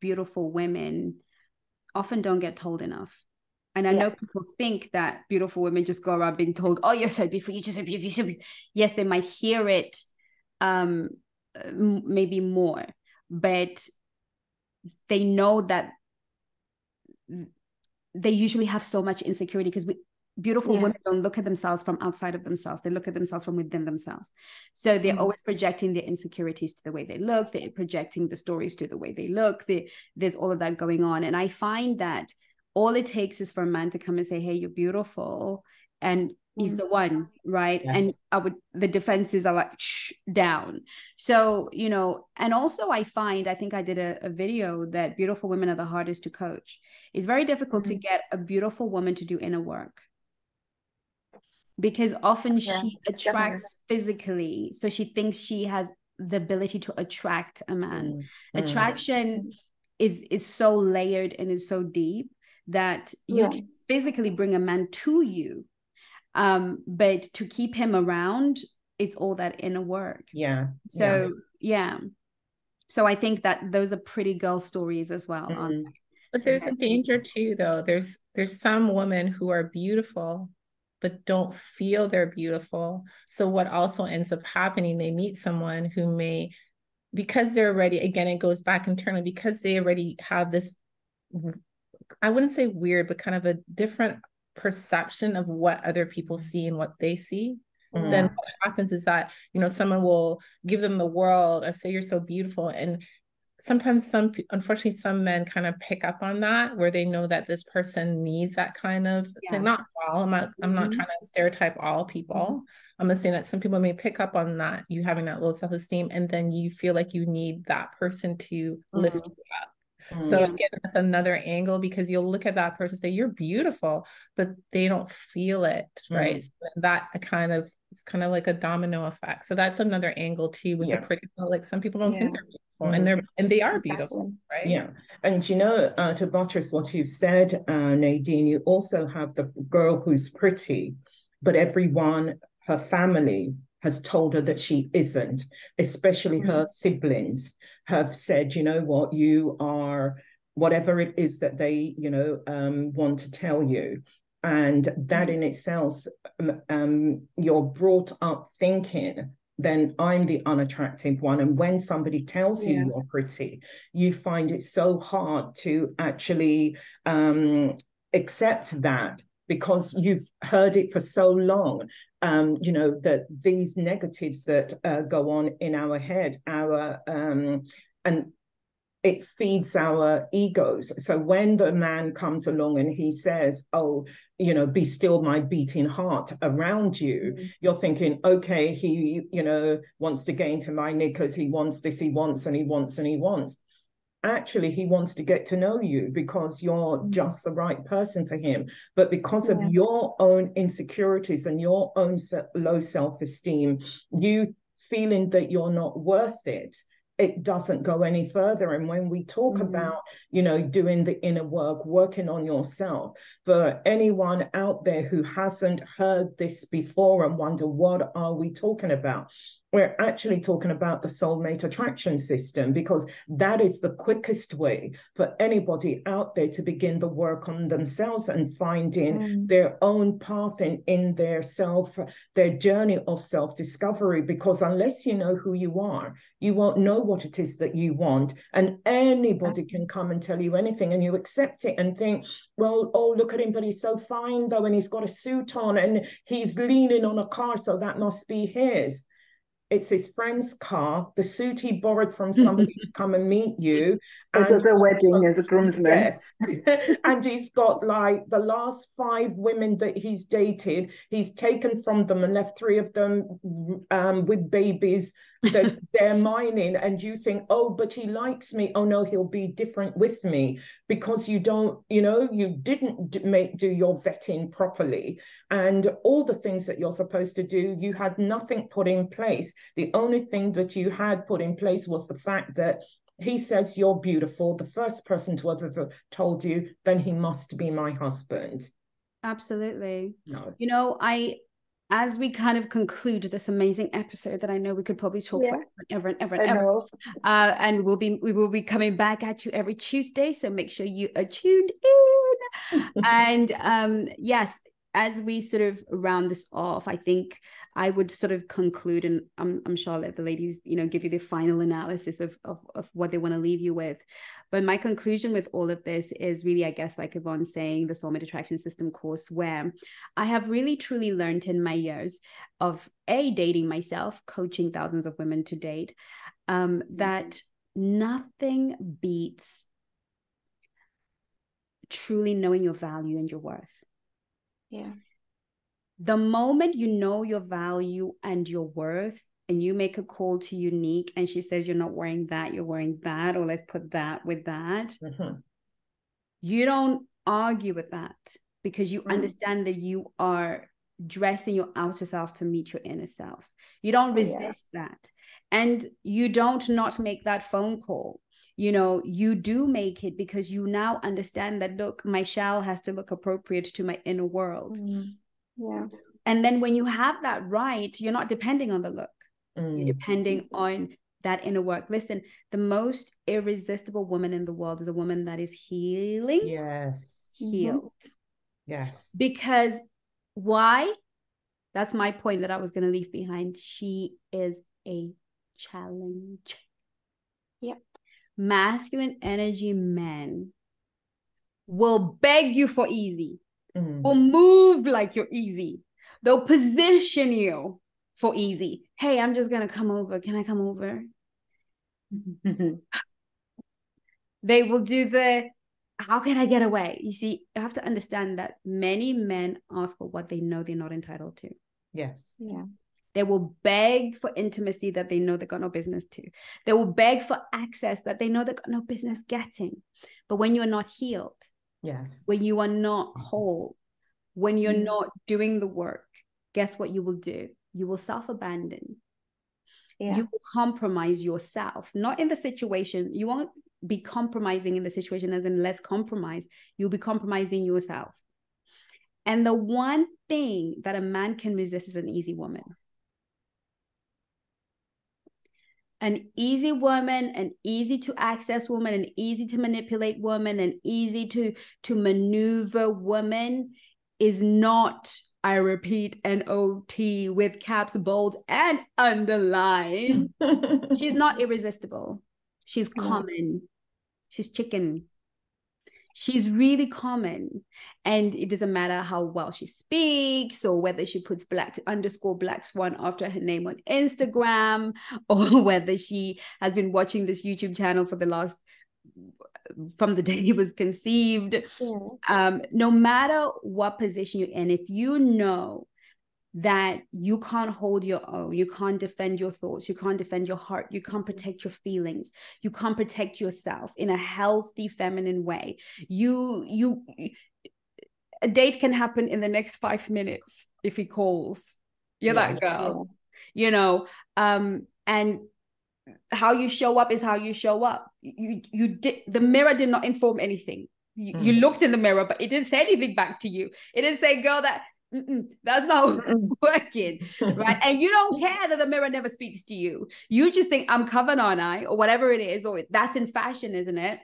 beautiful women often don't get told enough. And I know people think that beautiful women just go around being told, oh, you're so beautiful, you're just so beautiful, you're so beautiful. Yes, they might hear it maybe more, but they know that they usually have so much insecurity, because beautiful women don't look at themselves from outside of themselves. They look at themselves from within themselves. So they're always projecting their insecurities to the way they look. They're projecting the stories to the way they look. There's all of that going on. And I find that all it takes is for a man to come and say, hey, you're beautiful. And he's the one, right? Yes. And the defenses are like, shh, down. So, you know, and also I think I did a video that beautiful women are the hardest to coach. It's very difficult to get a beautiful woman to do inner work, because often she attracts physically. So she thinks she has the ability to attract a man. Attraction is so layered and is so deep that you can physically bring a man to you. But to keep him around, it's all that inner work. Yeah. So, yeah. So I think that those are pretty girl stories as well. But there's a danger too, though. There's some women who are beautiful but don't feel they're beautiful. So what also ends up happening, they meet someone who may, because they're already, again, it goes back internally, because they already have this, I wouldn't say weird, but kind of a different perception of what other people see and what they see. Then what happens is that, you know, someone will give them the world or say, you're so beautiful. And sometimes unfortunately, some men kind of pick up on that, where they know that this person needs that kind of thing. Not all, I'm not trying to stereotype all people. I'm just saying that some people may pick up on that, you having that low self-esteem, and then you feel like you need that person to lift you up. So again, that's another angle, because you'll look at that person and say, you're beautiful, but they don't feel it. Right. So that it's kind of like a domino effect. So that's another angle too, with the pretty, like some people don't think they're beautiful and they are beautiful. Right. Yeah. And you know, to buttress what you've said, Nadine, you also have the girl who's pretty, but everyone, her family has told her that she isn't, especially her siblings have said, you know what, you are whatever it is that they, you know, want to tell you. And that in itself, you're brought up thinking, then I'm the unattractive one. And when somebody tells you you're pretty, you find it so hard to actually accept that, because you've heard it for so long, you know, that these negatives that go on in our head, and it feeds our egos. So when the man comes along and he says, oh, you know, be still my beating heart around you, you're thinking, okay, he, you know, wants to get into my knickers, he wants this, he wants, and he wants, and he wants. actually he wants to get to know you because you're just the right person for him. But because of your own insecurities and your own low self-esteem, you feeling that you're not worth it, it doesn't go any further. And when we talk about, you know, doing the inner work, working on yourself, for anyone out there who hasn't heard this before and wonder, what are we talking about? We're actually talking about the soulmate attraction system, because that is the quickest way for anybody out there to begin the work on themselves and finding their own path in their self, their journey of self-discovery. Because unless you know who you are, you won't know what it is that you want. And anybody can come and tell you anything, and you accept it and think, well, oh, look at him, but he's so fine though, and he's got a suit on and he's leaning on a car, so that must be his. It's his friend's car, the suit he borrowed from somebody to come and meet you. It was a wedding as a groomsman. Yes. And he's got like the last 5 women that he's dated, he's taken from them and left 3 of them with babies that they're mining. And you think, oh, but he likes me. Oh no, he'll be different with me, because you don't, you know, you didn't do your vetting properly. And all the things that you're supposed to do, you had nothing put in place. The only thing that you had put in place was the fact that he says you're beautiful, the first person to have ever told you, then he must be my husband. Absolutely. No. You know, as we kind of conclude this amazing episode that I know we could probably talk for ever and ever and ever, and we will be coming back at you every Tuesday, so make sure you are tuned in. And yes, as we sort of round this off, I think I would sort of conclude, and I'm sure I'll let the ladies, you know, give you the final analysis of what they want to leave you with. But my conclusion with all of this is really, I guess, like Yvonne's saying, the Soulmate Attraction System course, where I have really truly learned in my years of dating myself, coaching thousands of women to date, that nothing beats truly knowing your value and your worth. Yeah. The moment you know your value and your worth, and you make a call to unique, and she says, you're not wearing that, you're wearing that, or let's put that with that. You don't argue with that, because you understand that you are dressing your outer self to meet your inner self. You don't resist that. And you don't not make that phone call. You know, you do make it, because you now understand that, look, my shell has to look appropriate to my inner world. Yeah. And then when you have that right, you're not depending on the look. You're depending on that inner work. Listen, the most irresistible woman in the world is a woman that is healing. Yes. Healed. Yes. Because why? That's my point that I was going to leave behind. She is a challenge. Yep. Yeah. Masculine energy men will beg you for easy, will move like you're easy, they'll position you for easy. Hey, I'm just gonna come over, can I come over? They will do the, how can I get away? You see, you have to understand that many men ask for what they know they're not entitled to. Yes. Yeah. They will beg for intimacy that they know they got no business to. They will beg for access that they know they got no business getting. But when you are not healed, yes, when you are not whole, when you're not doing the work, guess what you will do? You will self-abandon. Yeah. You will compromise yourself, not in the situation. You won't be compromising in the situation as in let's compromise. You'll be compromising yourself. And the one thing that a man can resist is an easy woman. An easy woman, an easy to access woman, an easy to manipulate woman, an easy to maneuver woman is not, I repeat, NOT with caps, bold and underline. She's not irresistible. She's common. She's chicken. She's really common, and it doesn't matter how well she speaks or whether she puts _black swan after her name on Instagram, or whether she has been watching this YouTube channel from the day it was conceived. No matter what position you're in, if you know that you can't hold your own, you can't defend your thoughts, you can't defend your heart, you can't protect your feelings, you can't protect yourself in a healthy feminine way. A date can happen in the next 5 minutes if he calls. You're that girl, you know, and how you show up is how you show up. You did, the mirror did not inform anything. You looked in the mirror, but it didn't say anything back to you. It didn't say, girl, that's not working, right? And you don't care that the mirror never speaks to you. You just think, I'm covered, aren't I? Or whatever it is, or that's in fashion, isn't it?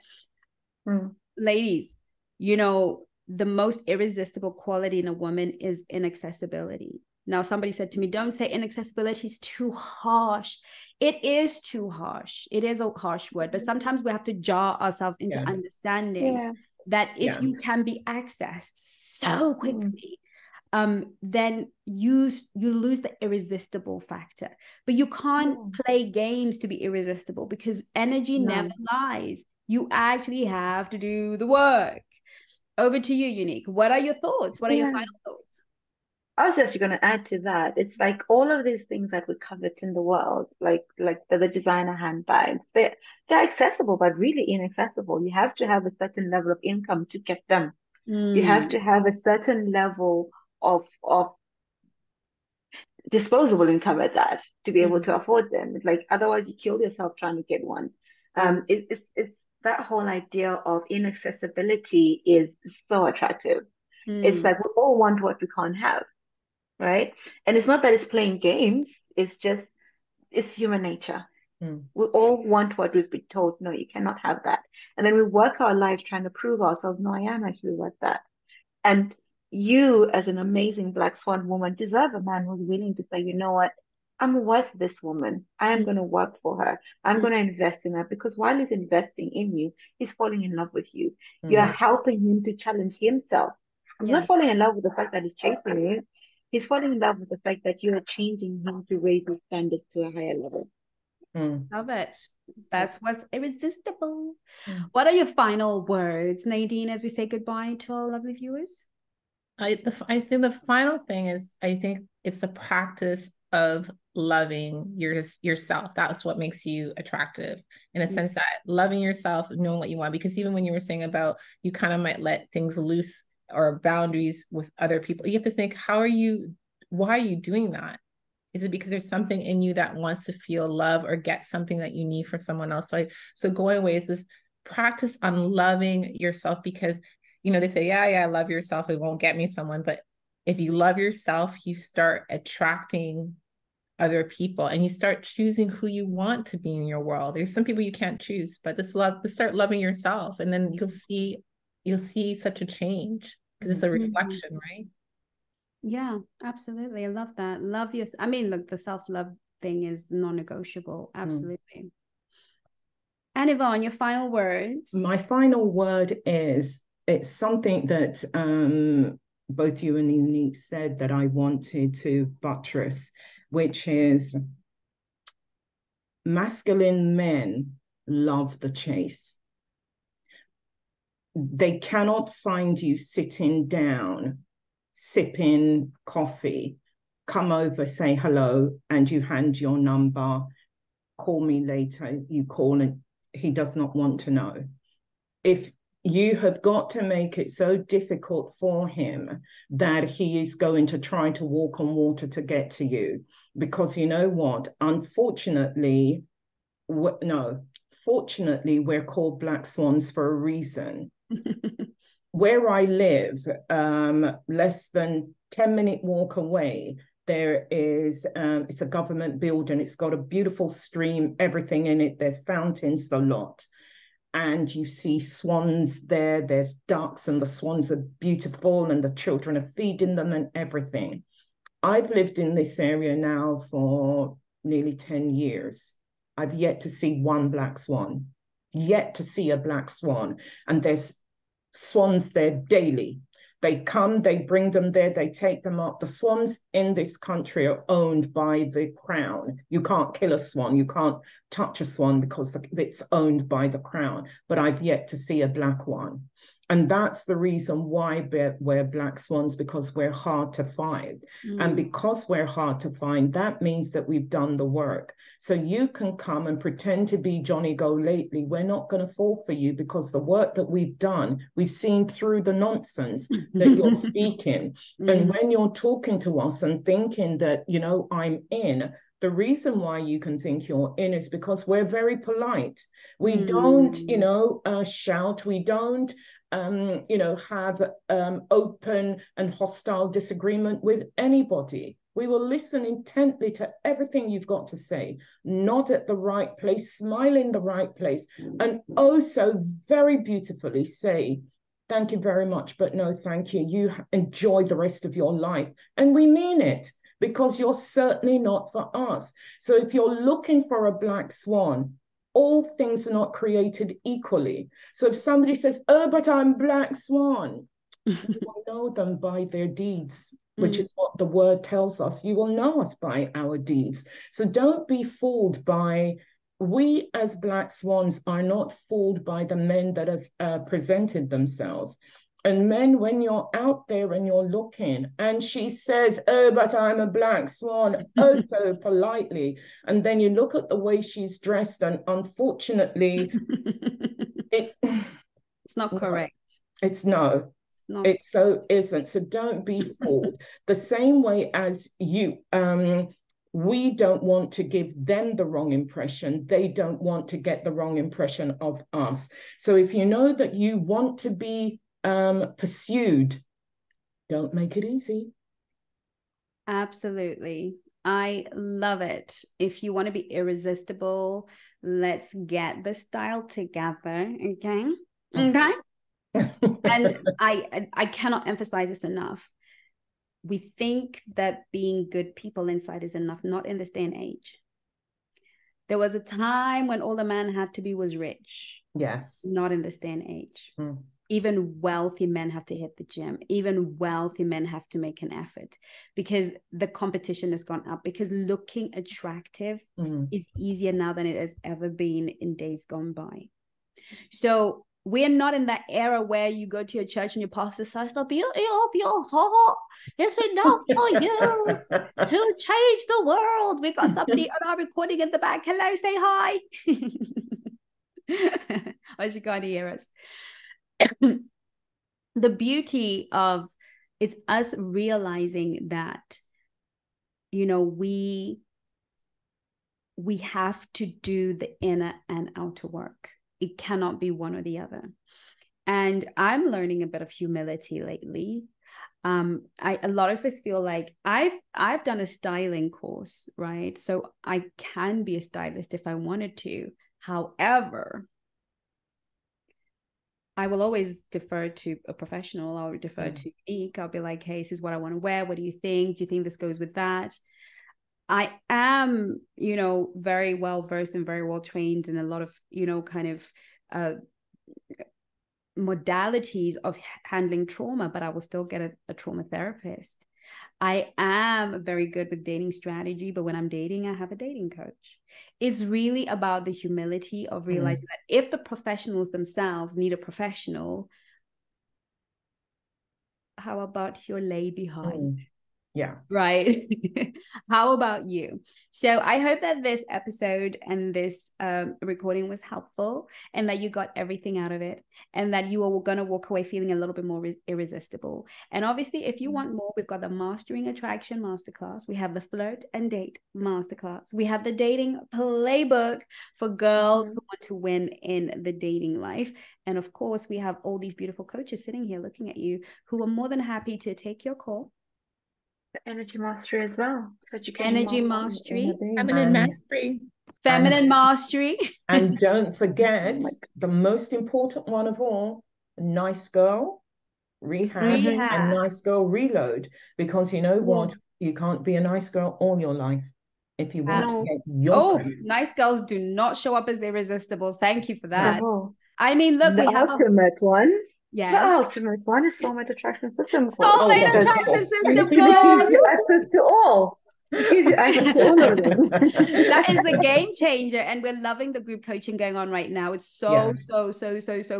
Ladies, you know, the most irresistible quality in a woman is inaccessibility. Now, somebody said to me, don't say inaccessibility is too harsh. It is too harsh. It is a harsh word, but sometimes we have to jar ourselves into understanding that if you can be accessed so quickly, then you lose the irresistible factor. But you can't play games to be irresistible, because energy never lies. You actually have to do the work. Over to you, Unique. What are your thoughts? What are your final thoughts? I was just going to add to that. It's like all of these things that we covet in the world, like the designer handbags, they're accessible, but really inaccessible. You have to have a certain level of income to get them. You have to have a certain level of disposable income at that to be able to afford them. Like, otherwise you kill yourself trying to get one. It's that whole idea of inaccessibility is so attractive. It's like we all want what we can't have, right? And it's not that it's playing games. It's just, it's human nature. We all want what we've been told, no, you cannot have that. And then we work our lives trying to prove ourselves, no, I am actually worth that. And you, as an amazing Black Swan woman, deserve a man who's willing to say, you know what, I'm worth this woman. I am going to work for her. I'm going to invest in her, because while he's investing in you, he's falling in love with you. You are helping him to challenge himself. He's not falling in love with the fact that he's chasing you. He's falling in love with the fact that you are changing him to raise his standards to a higher level. Love it. That's what's irresistible. What are your final words, Nadine, as we say goodbye to our lovely viewers? I think the final thing is, I think it's the practice of loving yourself. That's what makes you attractive, in a sense that loving yourself, knowing what you want, because even when you were saying about, you kind of might let things loose or boundaries with other people, you have to think, why are you doing that? Is it because there's something in you that wants to feel love or get something that you need from someone else? So going away is this practice on loving yourself, because, you know, they say, yeah, love yourself, it won't get me someone. But if you love yourself, you start attracting other people, and you start choosing who you want to be in your world. There's some people you can't choose, but start loving yourself, and then you'll see such a change, because it's a reflection, right? Yeah, absolutely. I love that. Love yourself. I mean, look, the self-love thing is non-negotiable. Absolutely. And Yvonne, your final words? My final word is, it's something that both you and Unique said that I wanted to buttress, which is masculine men love the chase. They cannot find you sitting down, sipping coffee, come over, say hello, and you hand your number, call me later, you call, and he does not want to know. If you have got to make it so difficult for him that he is going to try to walk on water to get to you, because you know what? Fortunately, we're called Black Swans for a reason. Where I live, less than 10-minute walk away, there is, it's a government building. It's got a beautiful stream, everything in it. There's fountains, the lot. And you see swans there, there's ducks, and the swans are beautiful, and the children are feeding them and everything. I've lived in this area now for nearly 10 years. I've yet to see one black swan, yet to see a black swan. And there's swans there daily. They come, they bring them there, they take them up. The swans in this country are owned by the crown. You can't kill a swan, you can't touch a swan, because it's owned by the crown. But I've yet to see a black one. And that's the reason why we're black swans, because we're hard to find. Mm. And because we're hard to find, that means that we've done the work. So you can come and pretend to be Johnny-go-lately. We're not going to fall for you, because the work that we've done, we've seen through the nonsense that you're speaking. Mm. And when you're talking to us and thinking that, you know, I'm in, the reason why you can think you're in is because we're very polite. We don't, you know, shout. We don't, you know, have open and hostile disagreement with anybody. We will listen intently to everything you've got to say, nod at the right place, smile in the right place, and also very beautifully say, thank you very much, but no, thank you. You enjoy the rest of your life. And we mean it, because you're certainly not for us. So if you're looking for a black swan, all things are not created equally. So if somebody says, oh, but I'm black swan, you will know them by their deeds, which is what the word tells us. You will know us by our deeds. So don't be fooled by, we as black swans are not fooled by the men that have presented themselves. And men, when you're out there and you're looking and she says, oh, but I'm a black swan, oh, so politely. And then you look at the way she's dressed and unfortunately, it's not correct. It's no. It so isn't. So don't be fooled. The same way as you, we don't want to give them the wrong impression. They don't want to get the wrong impression of us. So if you know that you want to be pursued, don't make it easy. Absolutely. I love it. If you want to be irresistible, let's get the style together. Okay. And I cannot emphasize this enough. We think that being good people inside is enough, not in this day and age. There was a time when all the man had to be was rich. Yes. Not in this day and age. Mm. Even wealthy men have to hit the gym. Even wealthy men have to make an effort, because the competition has gone up, because looking attractive is easier now than it has ever been in days gone by. So we're not in that era where you go to your church and your pastor says, it's enough for you to change the world. We got somebody on our recording at the back. Hello, say hi. I should go and hear us. The beauty of it's us realizing that, you know, we have to do the inner and outer work. It cannot be one or the other. And I'm learning a bit of humility lately. A lot of us feel like I've done a styling course, right? So I can be a stylist if I wanted to. However, I will always defer to a professional. I'll defer to Eek. I'll be like, hey, this is what I want to wear. What do you think? Do you think this goes with that? I am, you know, very well versed and very well trained in a lot of, you know, kind of modalities of handling trauma, but I will still get a trauma therapist. I am very good with dating strategy, but when I'm dating, I have a dating coach. It's really about the humility of realizing that if the professionals themselves need a professional, how about your lay behind? Yeah. Right. How about you? So I hope that this episode and this recording was helpful, and that you got everything out of it, and that you are going to walk away feeling a little bit more irresistible. And obviously, if you want more, we've got the Mastering Attraction Masterclass. We have the Flirt and Date Masterclass. We have the Dating Playbook for girls who want to win in the dating life. And of course, we have all these beautiful coaches sitting here looking at you who are more than happy to take your call. Energy mastery as well, so you can energy mastery, feminine mastery, feminine mastery, and don't forget the most important one of all, Nice Girl Rehab. And Nice Girl Reload, because you know what, you can't be a nice girl all your life if you want to get your place. Nice girls do not show up as irresistible. Thank you for that. I mean, look, the ultimate one. Yeah. The ultimate one is Soulmate Attraction System. Soulmate Attraction System. You give access to all. I all of them. That is the game changer. And we're loving the group coaching going on right now. It's so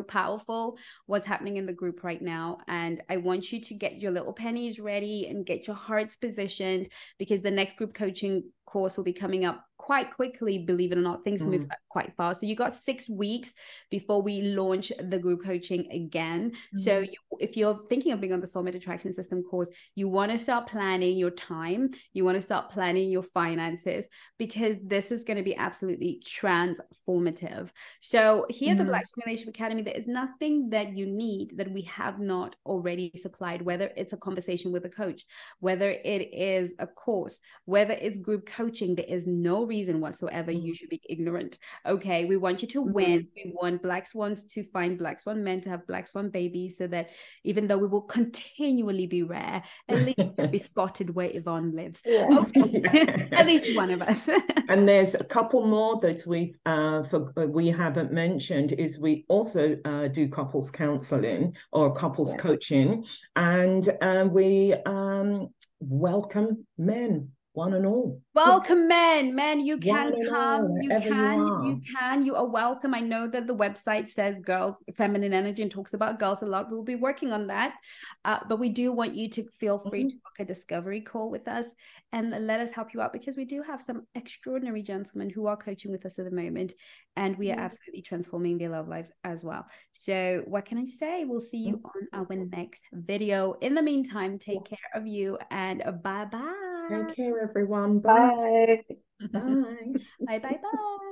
powerful what's happening in the group right now. And I want you to get your little pennies ready and get your hearts positioned, because the next group coaching course will be coming up quite quickly, believe it or not. Things move up quite fast. So you got 6 weeks before we launch the group coaching again. So if you're thinking of being on the Soulmate Attraction System course, you want to start planning your time. You want to start planning your finances, because this is going to be absolutely transformative. So here at the Black Swan Relationship Academy, there is nothing that you need that we have not already supplied, whether it's a conversation with a coach, whether it is a course, whether it's group coaching. There is no reason whatsoever you should be ignorant. Okay, we want you to win. We want Black Swans to find Black Swan men, to have Black Swan babies, so that even though we will continually be rare, at least we'll be spotted where Yvonne lives. At least one of us. And there's a couple more that we haven't mentioned. Is we also do couples counseling or couples coaching, and we welcome men. One and all. Welcome, men, you can come, you are welcome. I know that the website says girls, feminine energy, and talks about girls a lot. We'll be working on that. But we do want you to feel free to book a discovery call with us and let us help you out, because we do have some extraordinary gentlemen who are coaching with us at the moment, and we are absolutely transforming their love lives as well. So what can I say? We'll see you on our next video. In the meantime, take care of you, and bye-bye. Take care, everyone. Bye. Bye. Bye. Bye. Bye.